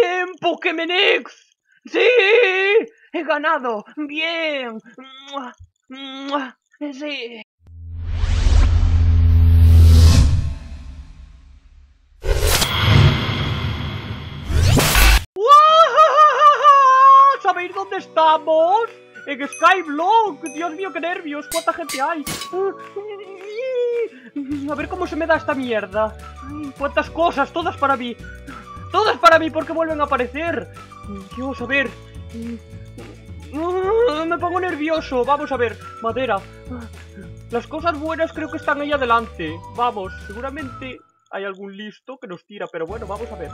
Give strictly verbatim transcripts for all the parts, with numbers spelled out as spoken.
¡Bien, Pokémon X! ¡Sí! ¡He ganado! ¡Bien! ¡Sí! ¿Sabéis dónde estamos? En Skyblock. Dios mío, qué nervios. ¿Cuánta gente hay? A ver cómo se me da esta mierda. Cuántas cosas, todas para mí. Todas para mí, porque vuelven a aparecer. Dios, a ver. Me pongo nervioso. Vamos a ver, madera. Las cosas buenas creo que están ahí adelante. Vamos, seguramente hay algún listo que nos tira, pero bueno, vamos a ver.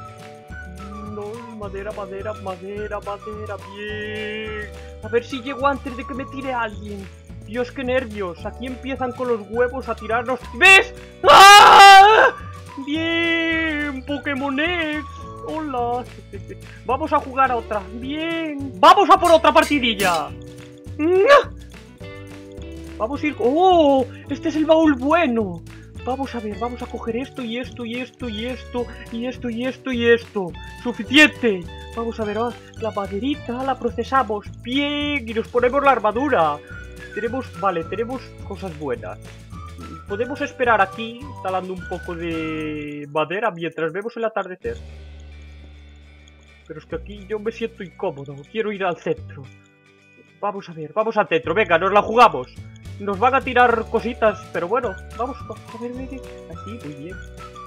No, madera, madera, madera, madera. Bien. A ver si llego antes de que me tire alguien. Dios, qué nervios. Aquí empiezan con los huevos a tirarnos. ¿Ves? ¡Ah! Bien, Pokémon X. Hola. Vamos a jugar a otra. Bien. Vamos a por otra partidilla. Vamos a ir... ¡Oh! Este es el baúl bueno. Vamos a ver, vamos a coger esto y esto y esto y esto y esto y esto y esto. ¡Suficiente! Vamos a ver, ah, la maderita la procesamos. ¡Bien! Y nos ponemos la armadura. Tenemos, vale, tenemos cosas buenas. Podemos esperar aquí, talando un poco de madera mientras vemos el atardecer. Pero es que aquí yo me siento incómodo, quiero ir al centro. Vamos a ver, vamos al centro, venga, nos la jugamos. Nos van a tirar cositas, pero bueno, vamos, a ver, venga, así, muy bien.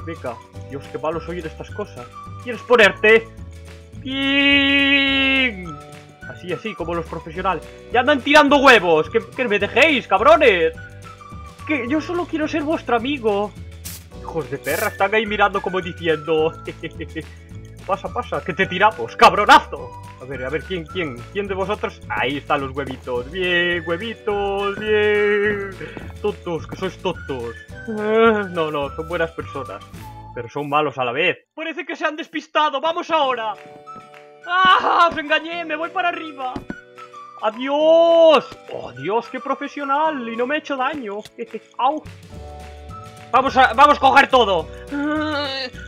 Venga, Dios, qué malo soy en estas cosas. ¿Quieres ponerte? ¡Bien! Así, así, como los profesionales. ¡Ya andan tirando huevos! ¡Que, que me dejéis, cabrones! Que yo solo quiero ser vuestro amigo. Hijos de perra, están ahí mirando como diciendo... Pasa, pasa, que te tiramos, cabronazo. A ver, a ver, ¿quién, quién? ¿Quién de vosotros? Ahí están los huevitos. Bien, huevitos, bien. Tontos, que sois tontos. No, no, son buenas personas. Pero son malos a la vez. Parece que se han despistado, ¡vamos ahora! ¡Ah! ¡Os engañé! ¡Me voy para arriba! ¡Adiós! ¡Oh, Dios! ¡Qué profesional! Y no me he hecho daño. ¡Au! Vamos a... ¡Vamos a coger todo!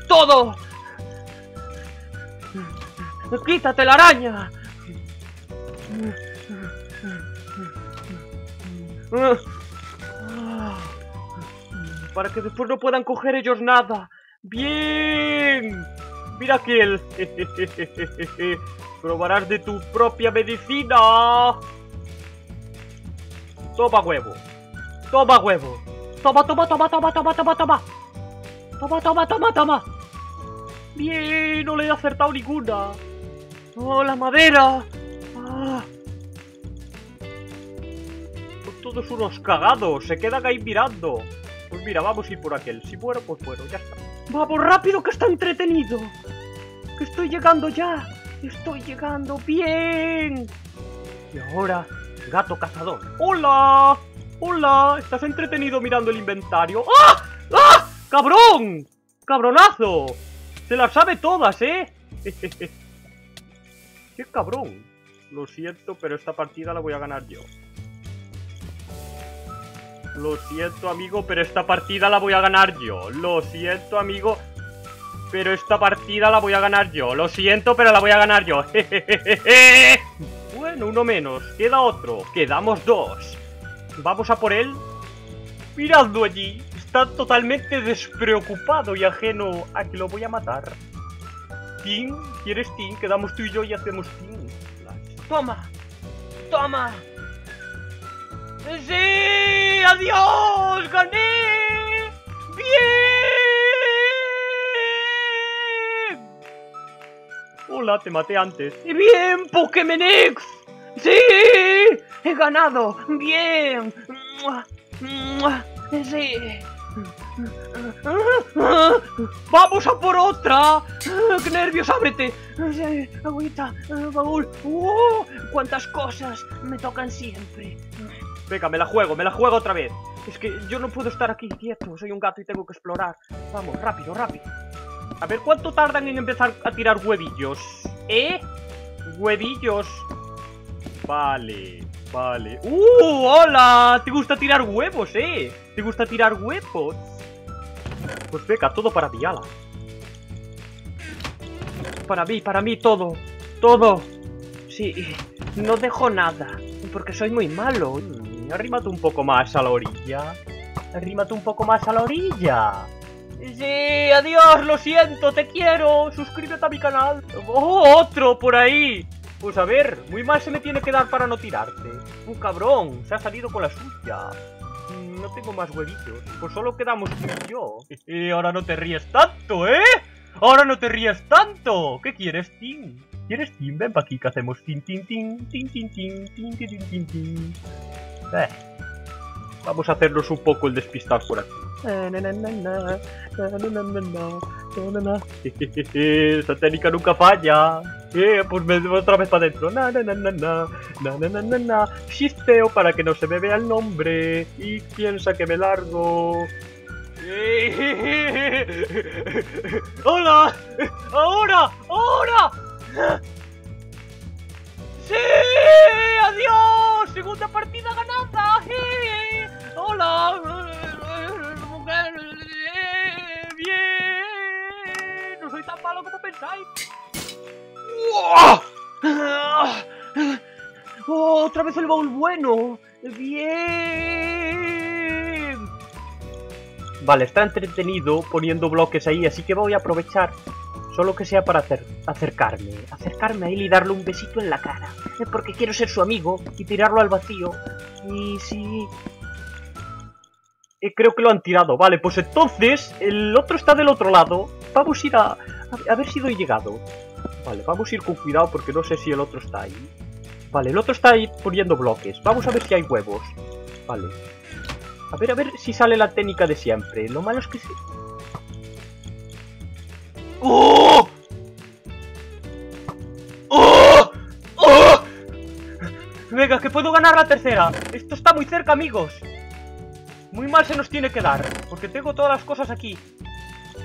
¡Todo! ¡Quítate la araña! Para que después no puedan coger ellos nada. ¡Bien! Mira aquel. Probarás de tu propia medicina. Toma huevo. Toma huevo. Toma, toma, toma, toma, toma, toma, toma. Toma, toma, toma, toma. Bien, no le he acertado ninguna. Oh, la madera. Ah. Son todos unos cagados. Se quedan ahí mirando. Pues mira, vamos a ir por aquel. Si muero, pues bueno, ya está. Vamos rápido, que está entretenido. Que estoy llegando ya. Estoy llegando bien. Y ahora, gato cazador. ¡Hola! ¡Hola! ¿Estás entretenido mirando el inventario? ¡Ah! ¡Ah! ¡Cabrón! ¡Cabronazo! Se las sabe todas, ¿eh? ¡Qué cabrón! Lo siento, pero esta partida la voy a ganar yo. Lo siento, amigo, pero esta partida la voy a ganar yo. Lo siento, amigo, pero esta partida la voy a ganar yo. Lo siento, pero la voy a ganar yo. Bueno, uno menos. Queda otro. Quedamos dos. Vamos a por él. Miradlo allí. Está totalmente despreocupado y ajeno a que lo voy a matar. Team, ¿quieres team? Quedamos tú y yo y hacemos team. Toma. Toma. ¡Sí! ¡Adiós! ¡Gané! ¡Bien! Hola, te maté antes. ¡Bien, Pokémon X! ¡Sí! ¡He ganado! ¡Bien! ¡Sí! ¡Vamos a por otra! ¡Qué nervios! ¡Ábrete! ¡Sí! ¡Agüita! ¡Baúl! ¡Oh! ¡Cuántas cosas me tocan siempre! Venga, me la juego, me la juego otra vez. Es que yo no puedo estar aquí quieto, soy un gato y tengo que explorar. Vamos, rápido, rápido. A ver, ¿cuánto tardan en empezar a tirar huevillos? ¿Eh? Huevillos. Vale, vale. ¡Uh, hola! Te gusta tirar huevos, ¿eh? Te gusta tirar huevos. Pues venga, todo para mi ala. para mí, para mí todo. Todo. Sí, no dejo nada. Porque soy muy malo. Mm, arrímate un poco más a la orilla. Arrímate un poco más a la orilla. Sí, adiós, lo siento, te quiero. Suscríbete a mi canal. ¡Oh, otro por ahí! Pues a ver, muy mal se me tiene que dar para no tirarte. Un cabrón, se ha salido con la suya. No tengo más huevitos, pues solo quedamos tú y yo. Y ahora no te ríes tanto, ¿eh? Ahora no te ríes tanto. ¿Qué quieres, Tim? ¿Quieres Tim? Ven pa' aquí que hacemos Tim, Tim, Tim, Tim, Tim, Tim, Tim, Tim, Tim, Tim. Eh. Vamos a hacernos un poco el despistar por aquí. Esta técnica nunca falla. Eh, pues me debo otra vez para adentro. Na na na na na na na na na. Chisteo para que no se me vea el nombre. Y piensa que me largo. ¡Hola! ¡Ahora! ¡Ahora! ¡Sí! ¡Adiós! ¡Segunda partida ganada! ¡Hola! ¡Bien! ¡No soy tan malo como pensáis! ¡Oh! ¡Otra vez el baúl bueno! ¡Bien! Vale, está entretenido poniendo bloques ahí, así que voy a aprovechar. Solo que sea para hacer, acercarme. Acercarme a él y darle un besito en la cara. Porque quiero ser su amigo y tirarlo al vacío. Y sí... Eh, creo que lo han tirado. Vale, pues entonces el otro está del otro lado. Vamos a ir a... A ver si doy llegado. Vale, vamos a ir con cuidado porque no sé si el otro está ahí. Vale, el otro está ahí poniendo bloques. Vamos a ver si hay huevos. Vale. A ver, a ver si sale la técnica de siempre. Lo malo es que sí. ¡Oh! ¡Oh! ¡Oh! Venga, que puedo ganar la tercera. Esto está muy cerca, amigos. Muy mal se nos tiene que dar, porque tengo todas las cosas aquí.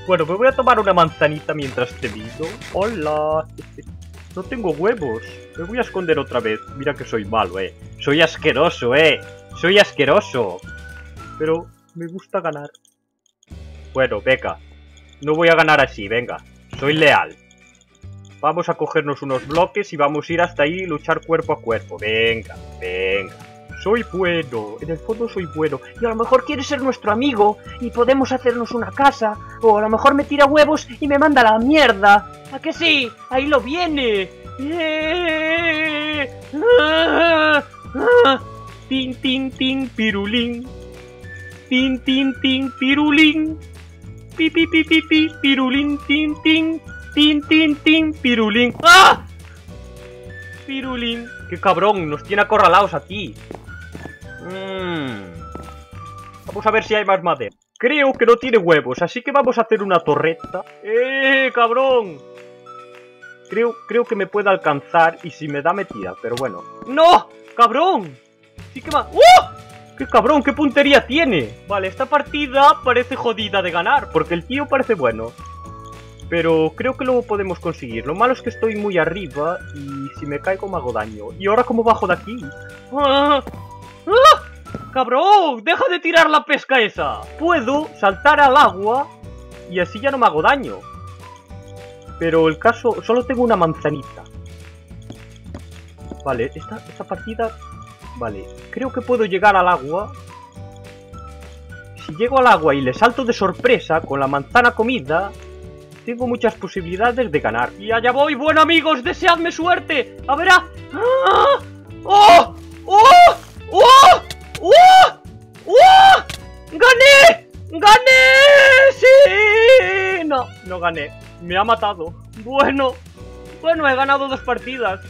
Bueno, me voy a tomar una manzanita mientras te miro. ¡Hola! No tengo huevos. Me voy a esconder otra vez. Mira que soy malo, eh. Soy asqueroso, eh. Soy asqueroso. Pero me gusta ganar. Bueno, venga. No voy a ganar así, venga. Soy leal. Vamos a cogernos unos bloques y vamos a ir hasta ahí y luchar cuerpo a cuerpo. Venga, venga. Soy bueno, en el fondo soy bueno. Y a lo mejor quiere ser nuestro amigo y podemos hacernos una casa. O a lo mejor me tira huevos y me manda a la mierda. ¿A que sí? Ahí lo viene. ¡Eh! ¡Ah! ¡Ah! Tin, tin, tin, pirulín. Tin, tin, tin, pirulín. Pi, pi, pi, pi, pi, pirulín, tin, tin. Tin, tin, tin, pirulín. ¡Ah! Pirulín. ¡Qué cabrón! Nos tiene acorralados aquí. Mm. Vamos a ver si hay más madera. Creo que no tiene huevos, así que vamos a hacer una torreta. ¡Eh, cabrón! Creo, creo que me puede alcanzar y si me da me tira, pero bueno. ¡No! ¡Cabrón! Sí que va... ¡Oh! ¡Qué cabrón! ¡Qué puntería tiene! Vale, esta partida parece jodida de ganar, porque el tío parece bueno. Pero creo que lo podemos conseguir. Lo malo es que estoy muy arriba y si me caigo me hago daño. ¿Y ahora cómo bajo de aquí? ¡Ah! ¡Ah! ¡Cabrón! ¡Deja de tirar la pesca esa! Puedo saltar al agua y así ya no me hago daño. Pero el caso... Solo tengo una manzanita. Vale, esta, esta partida... Vale, creo que puedo llegar al agua. Si llego al agua y le salto de sorpresa con la manzana comida... Tengo muchas posibilidades de ganar. Y allá voy, bueno amigos, deseadme suerte. A ver, a... ¡Ah! ¡Oh! ¡Oh! ¡Oh! ¡Oh! ¡Oh! ¡Gané! ¡Gané! ¡Sí! No, no gané. Me ha matado. Bueno. Bueno, he ganado dos partidas.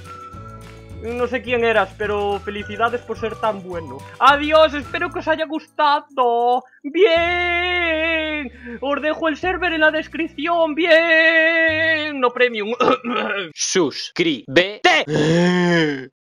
No sé quién eras, pero felicidades por ser tan bueno. Adiós, espero que os haya gustado. Bien. Os dejo el server en la descripción. Bien. No premium. Suscríbete.